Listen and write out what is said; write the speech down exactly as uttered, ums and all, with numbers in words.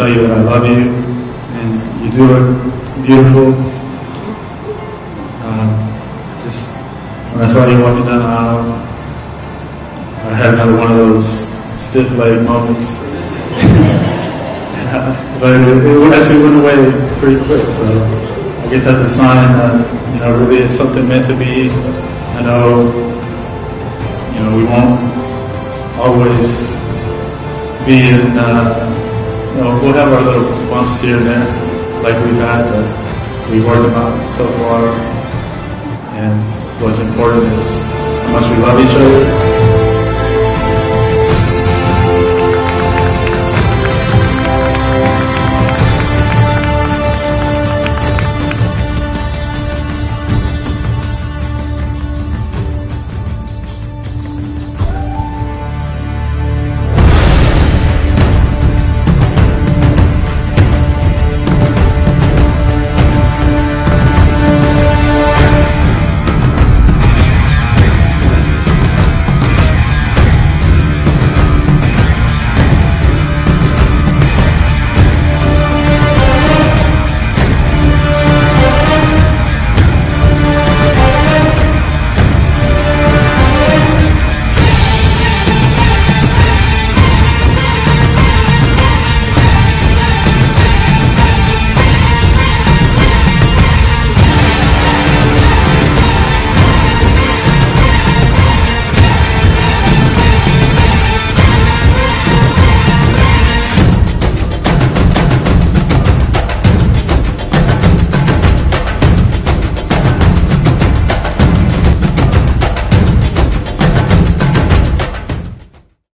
tell you that I love you, and you do it beautiful. Um, just when I saw you walking down the aisle, I had another one of those stiff leg moments. But it, it actually went away pretty quick, so I guess that's a sign that, you know, really it's something meant to be. I know, you know, we won't always be in, uh, you know, we'll have our little bumps here and there, like we've had, but we've worked them out so far. And what's important is how much we love each other.